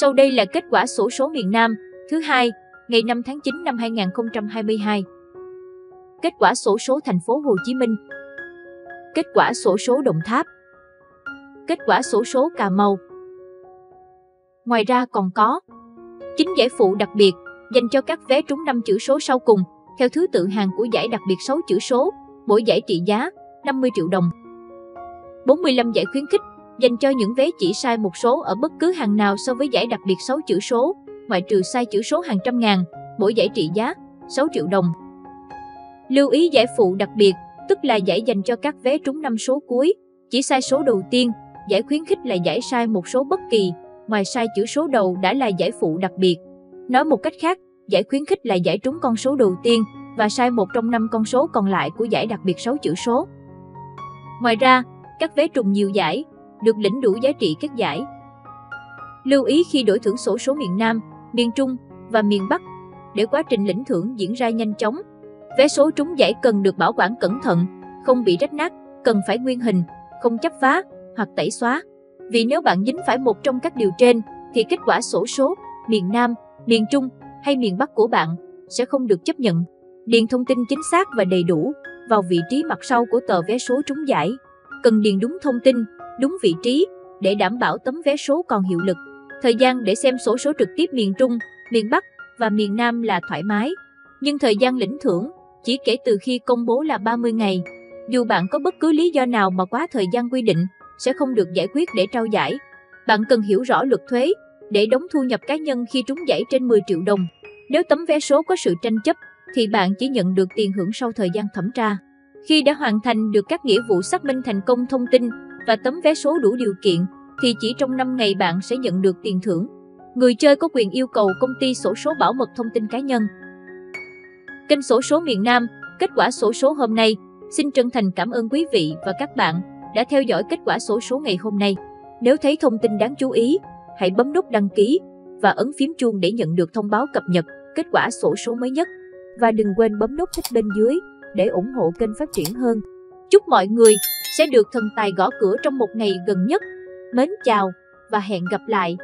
Sau đây là kết quả xổ số miền Nam thứ hai ngày 5 tháng 9 năm 2022. Kết quả xổ số thành phố Hồ Chí Minh. Kết quả xổ số Đồng Tháp. Kết quả xổ số Cà Mau. Ngoài ra còn có 9 giải phụ đặc biệt dành cho các vé trúng 5 chữ số sau cùng theo thứ tự hàng của giải đặc biệt 6 chữ số, mỗi giải trị giá 50 triệu đồng. 45 giải khuyến khích dành cho những vé chỉ sai một số ở bất cứ hàng nào so với giải đặc biệt 6 chữ số, ngoại trừ sai chữ số hàng trăm ngàn, mỗi giải trị giá 6 triệu đồng. Lưu ý giải phụ đặc biệt, tức là giải dành cho các vé trúng 5 số cuối, chỉ sai số đầu tiên, giải khuyến khích là giải sai một số bất kỳ, ngoài sai chữ số đầu đã là giải phụ đặc biệt. Nói một cách khác, giải khuyến khích là giải trúng con số đầu tiên và sai một trong 5 con số còn lại của giải đặc biệt 6 chữ số. Ngoài ra, các vé trùng nhiều giải được lĩnh đủ giá trị các giải. Lưu ý khi đổi thưởng xổ số miền Nam, miền Trung và miền Bắc để quá trình lĩnh thưởng diễn ra nhanh chóng. Vé số trúng giải cần được bảo quản cẩn thận, không bị rách nát, cần phải nguyên hình, không chắp vá hoặc tẩy xóa. Vì nếu bạn dính phải một trong các điều trên thì kết quả xổ số miền Nam, miền Trung hay miền Bắc của bạn sẽ không được chấp nhận. Điền thông tin chính xác và đầy đủ vào vị trí mặt sau của tờ vé số trúng giải. Cần điền đúng thông tin, đúng vị trí để đảm bảo tấm vé số còn hiệu lực. Thời gian để xem xổ số trực tiếp miền Trung, miền Bắc và miền Nam là thoải mái, nhưng thời gian lĩnh thưởng chỉ kể từ khi công bố là 30 ngày. Dù bạn có bất cứ lý do nào mà quá thời gian quy định, sẽ không được giải quyết để trao giải. Bạn cần hiểu rõ luật thuế để đóng thu nhập cá nhân khi trúng giải trên 10 triệu đồng. Nếu tấm vé số có sự tranh chấp, thì bạn chỉ nhận được tiền hưởng sau thời gian thẩm tra. Khi đã hoàn thành được các nghĩa vụ xác minh thành công thông tin và tấm vé số đủ điều kiện, thì chỉ trong 5 ngày bạn sẽ nhận được tiền thưởng. Người chơi có quyền yêu cầu công ty xổ số bảo mật thông tin cá nhân. Kênh xổ số miền Nam, kết quả xổ số hôm nay. Xin chân thành cảm ơn quý vị và các bạn đã theo dõi kết quả xổ số ngày hôm nay. Nếu thấy thông tin đáng chú ý, hãy bấm nút đăng ký và ấn phím chuông để nhận được thông báo cập nhật kết quả xổ số mới nhất. Và đừng quên bấm nút thích bên dưới để ủng hộ kênh phát triển hơn. Chúc mọi người sẽ được thần tài gõ cửa trong một ngày gần nhất. Mến chào và hẹn gặp lại!